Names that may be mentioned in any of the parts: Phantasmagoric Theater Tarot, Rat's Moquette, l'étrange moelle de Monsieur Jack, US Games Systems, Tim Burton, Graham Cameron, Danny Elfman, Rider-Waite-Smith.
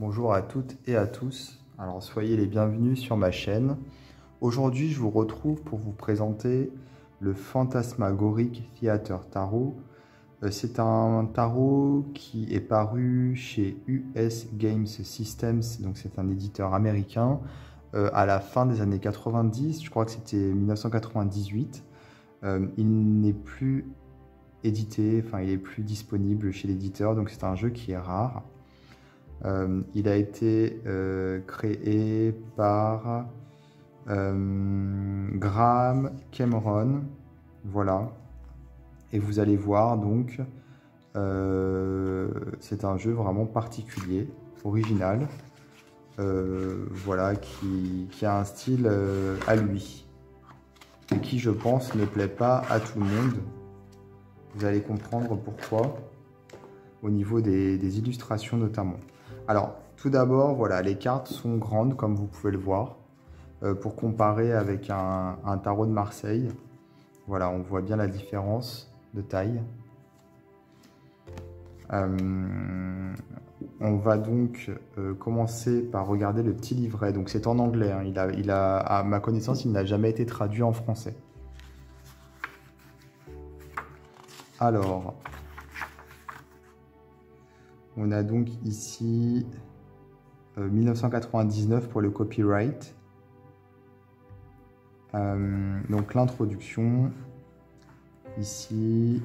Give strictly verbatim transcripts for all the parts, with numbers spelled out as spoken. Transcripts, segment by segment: Bonjour à toutes et à tous, alors soyez les bienvenus sur ma chaîne. Aujourd'hui je vous retrouve pour vous présenter le Phantasmagoric Theater Tarot. C'est un tarot qui est paru chez U S Games Systems, donc c'est un éditeur américain, à la fin des années quatre-vingt-dix, je crois que c'était mille neuf cent quatre-vingt-dix-huit. Il n'est plus édité, enfin il est plus disponible chez l'éditeur, donc c'est un jeu qui est rare. Euh, il a été euh, créé par euh, Graham Cameron, voilà, et vous allez voir donc, euh, c'est un jeu vraiment particulier, original, euh, voilà, qui, qui a un style euh, à lui, et qui je pense ne plaît pas à tout le monde. Vous allez comprendre pourquoi, au niveau des, des illustrations notamment. Alors, tout d'abord, voilà, les cartes sont grandes, comme vous pouvez le voir, euh, pour comparer avec un, un tarot de Marseille. Voilà, on voit bien la différence de taille. Euh, on va donc euh, commencer par regarder le petit livret. Donc, c'est en anglais, hein. Il a, il a, à ma connaissance, il n'a jamais été traduit en français. Alors... on a donc ici euh, mille neuf cent quatre-vingt-dix-neuf pour le copyright. Euh, donc l'introduction. Ici.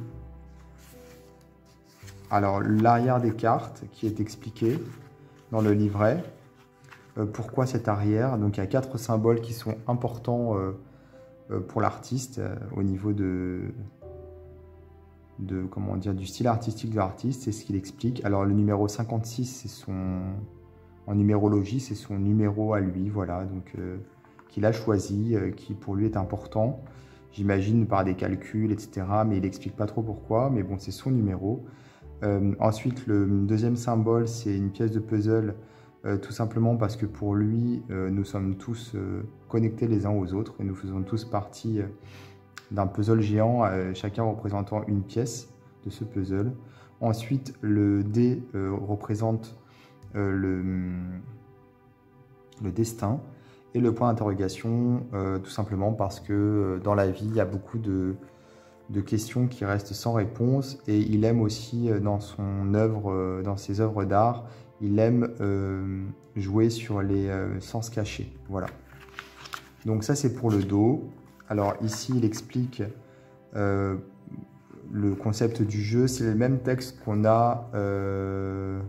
Alors l'arrière des cartes qui est expliqué dans le livret. Euh, pourquoi cet arrière? Donc il y a quatre symboles qui sont importants euh, pour l'artiste euh, au niveau de... de comment dire, du style artistique de l'artiste, c'est ce qu'il explique. Alors le numéro cinquante-six, c'est son, en numérologie, c'est son numéro à lui, voilà, donc euh, qu'il a choisi, euh, qui pour lui est important, j'imagine par des calculs, et cetera. Mais il n'explique pas trop pourquoi, mais bon, c'est son numéro. Euh, ensuite, le deuxième symbole, c'est une pièce de puzzle, euh, tout simplement parce que pour lui, euh, nous sommes tous euh, connectés les uns aux autres et nous faisons tous partie... Euh, d'un puzzle géant, euh, chacun représentant une pièce de ce puzzle. Ensuite, le dé euh, représente euh, le, le destin et le point d'interrogation, euh, tout simplement parce que euh, dans la vie, il y a beaucoup de, de questions qui restent sans réponse et il aime aussi euh, dans son œuvre, euh, dans ses œuvres d'art, il aime euh, jouer sur les euh, sens cachés. Voilà. Donc ça, c'est pour le dos. Alors ici, il explique euh, le concept du jeu. C'est le même texte qu'on a euh,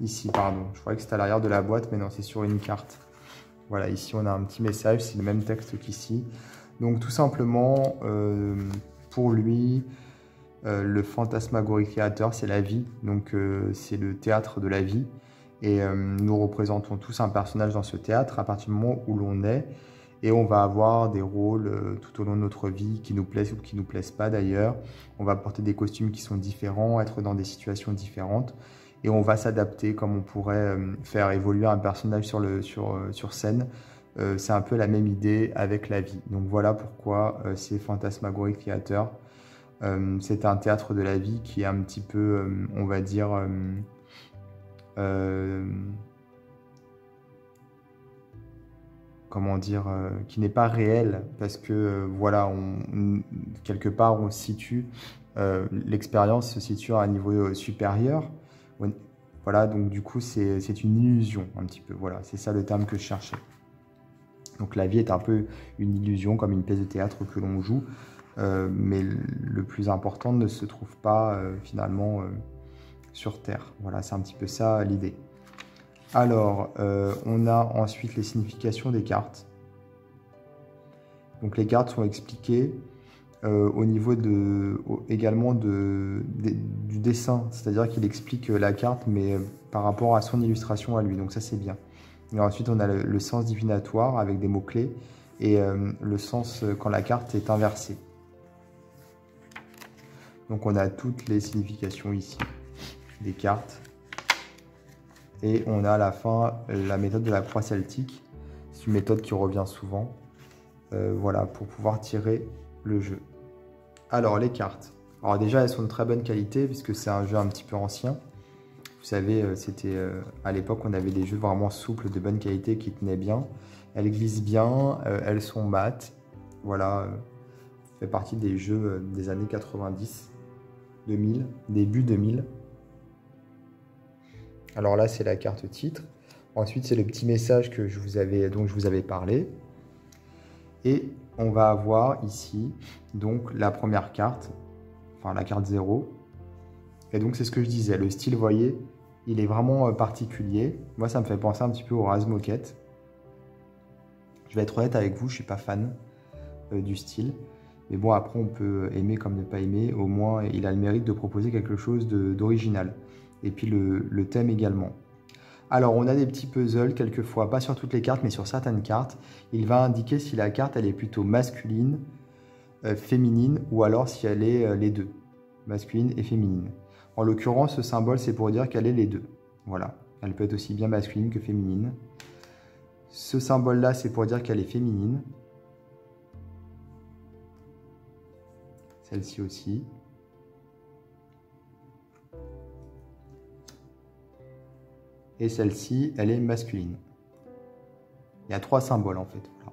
ici, pardon. Je croyais que c'était à l'arrière de la boîte, mais non, c'est sur une carte. Voilà, ici, on a un petit message. C'est le même texte qu'ici. Donc, tout simplement, euh, pour lui, euh, le Phantasmagoric Theater, c'est la vie. Donc, euh, c'est le théâtre de la vie. Et euh, nous représentons tous un personnage dans ce théâtre à partir du moment où l'on est. Et on va avoir des rôles tout au long de notre vie qui nous plaisent ou qui ne nous plaisent pas d'ailleurs. On va porter des costumes qui sont différents, être dans des situations différentes. Et on va s'adapter comme on pourrait faire évoluer un personnage sur, le, sur, sur scène. Euh, c'est un peu la même idée avec la vie. Donc voilà pourquoi euh, c'est Phantasmagoric Theater. Euh, c'est un théâtre de la vie qui est un petit peu, euh, on va dire... Euh, euh, comment dire, euh, qui n'est pas réel, parce que euh, voilà, on, quelque part on se situe, euh, l'expérience se situe à un niveau euh, supérieur, voilà, donc du coup c'est une illusion un petit peu, voilà, c'est ça le terme que je cherchais. Donc la vie est un peu une illusion, comme une pièce de théâtre que l'on joue, euh, mais le plus important ne se trouve pas euh, finalement euh, sur Terre, voilà, c'est un petit peu ça l'idée. Alors, euh, on a ensuite les significations des cartes. Donc les cartes sont expliquées euh, au niveau de, au, également de, de, du dessin, c'est-à-dire qu'il explique la carte, mais par rapport à son illustration à lui, donc ça c'est bien. Et ensuite, on a le, le sens divinatoire avec des mots-clés et euh, le sens quand la carte est inversée. Donc on a toutes les significations ici des cartes. Et on a à la fin la méthode de la croix celtique, c'est une méthode qui revient souvent, euh, voilà, pour pouvoir tirer le jeu. Alors les cartes, alors déjà elles sont de très bonne qualité puisque c'est un jeu un petit peu ancien, il faut savez, c'était euh, à l'époque, on avait des jeux vraiment souples, de bonne qualité, qui tenaient bien. Elles glissent bien, euh, elles sont mates. Voilà, euh, ça fait partie des jeux euh, des années quatre-vingt-dix, deux mille, début deux mille. Alors là, c'est la carte titre. Ensuite, c'est le petit message que je vous avais, dont je vous avais parlé. Et on va avoir ici donc la première carte, enfin la carte zéro. Et donc, c'est ce que je disais, le style, vous voyez, il est vraiment particulier. Moi, ça me fait penser un petit peu au Rat's Moquette. Je vais être honnête avec vous, je ne suis pas fan euh, du style. Mais bon, après, on peut aimer comme ne pas aimer. Au moins, il a le mérite de proposer quelque chose d'original. Et puis, le, le thème également. Alors, on a des petits puzzles, quelquefois, pas sur toutes les cartes, mais sur certaines cartes. Il va indiquer si la carte, elle est plutôt masculine, euh, féminine, ou alors si elle est euh, les deux, masculine et féminine. En l'occurrence, ce symbole, c'est pour dire qu'elle est les deux. Voilà, elle peut être aussi bien masculine que féminine. Ce symbole-là, c'est pour dire qu'elle est féminine. Celle-ci aussi. Et celle-ci, elle est masculine. Il y a trois symboles, en fait. Voilà.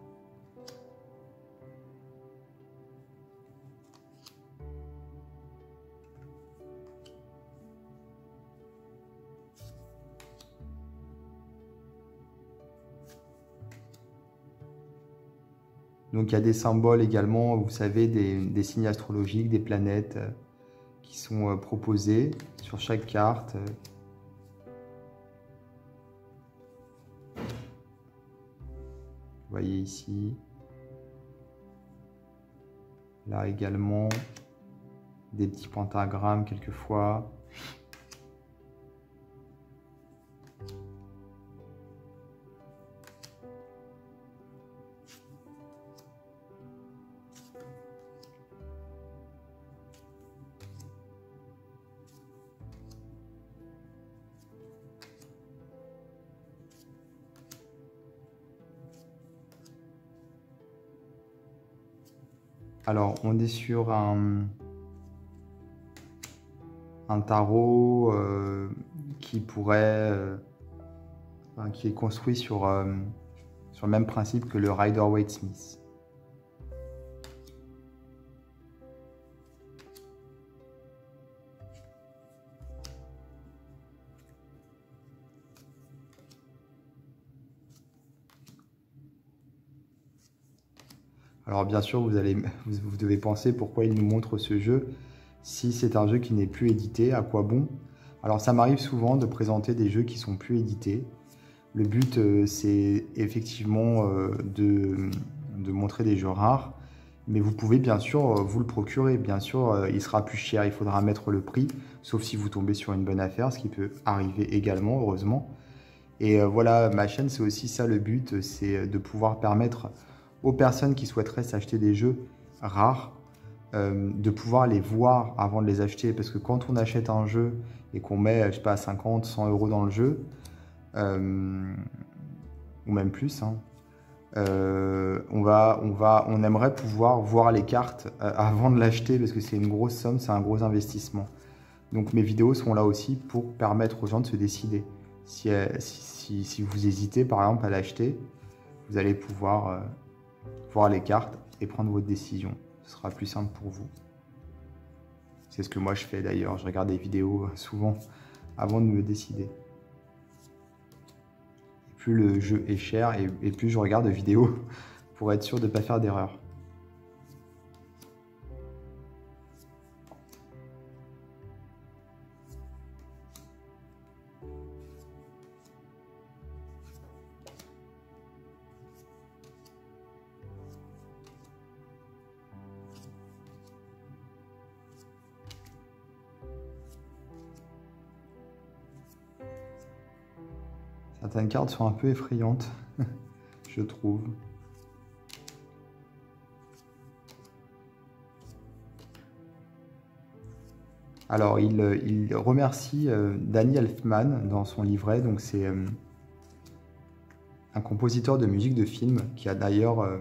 Donc, il y a des symboles également, vous savez, des, des signes astrologiques, des planètes euh, qui sont euh, proposées sur chaque carte. Vous voyez ici. Là également, des petits pentagrammes quelquefois. Alors, on est sur un, un tarot euh, qui pourrait, euh, enfin, qui est construit sur, euh, sur le même principe que le Rider-Waite-Smith. Alors bien sûr, vous, allez, vous, vous devez penser pourquoi il nous montre ce jeu, si c'est un jeu qui n'est plus édité, à quoi bon? Alors ça m'arrive souvent de présenter des jeux qui sont plus édités. Le but, euh, c'est effectivement euh, de, de montrer des jeux rares, mais vous pouvez bien sûr euh, vous le procurer. Bien sûr, euh, il sera plus cher, il faudra mettre le prix, sauf si vous tombez sur une bonne affaire, ce qui peut arriver également, heureusement. Et euh, voilà, ma chaîne, c'est aussi ça le but, c'est de pouvoir permettre aux personnes qui souhaiteraient s'acheter des jeux rares, euh, de pouvoir les voir avant de les acheter. Parce que quand on achète un jeu et qu'on met, je sais pas, cinquante, cent euros dans le jeu, euh, ou même plus, hein, euh, on, va, on, va, on aimerait pouvoir voir les cartes euh, avant de l'acheter, parce que c'est une grosse somme, c'est un gros investissement. Donc mes vidéos sont là aussi pour permettre aux gens de se décider. Si, euh, si, si, si vous hésitez, par exemple, à l'acheter, vous allez pouvoir... Euh, voir les cartes et prendre votre décision. Ce sera plus simple pour vous. C'est ce que moi je fais d'ailleurs. Je regarde des vidéos souvent avant de me décider. Plus le jeu est cher et, et plus je regarde de vidéos pour être sûr de ne pas faire d'erreur. Certaines cartes sont un peu effrayantes, je trouve. Alors, il, il remercie euh, Danny Elfman dans son livret. Donc, c'est euh, un compositeur de musique de film qui a d'ailleurs euh,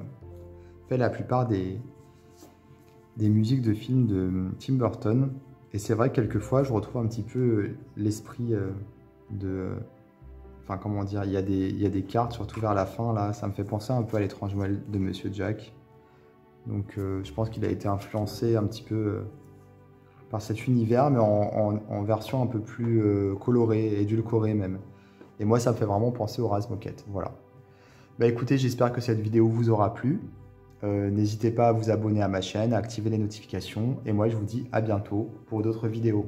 fait la plupart des, des musiques de films de Tim Burton. Et c'est vrai que quelquefois, je retrouve un petit peu l'esprit... Euh, de... Enfin, comment dire, il y a des, il y a des cartes, surtout vers la fin, là. Ça me fait penser un peu à l'étrange moelle de Monsieur Jack. Donc, euh, je pense qu'il a été influencé un petit peu euh, par cet univers, mais en, en, en version un peu plus euh, colorée, édulcorée même. Et moi, ça me fait vraiment penser au Rat's Moquette. Voilà. Bah écoutez, j'espère que cette vidéo vous aura plu. Euh, n'hésitez pas à vous abonner à ma chaîne, à activer les notifications. Et moi, je vous dis à bientôt pour d'autres vidéos.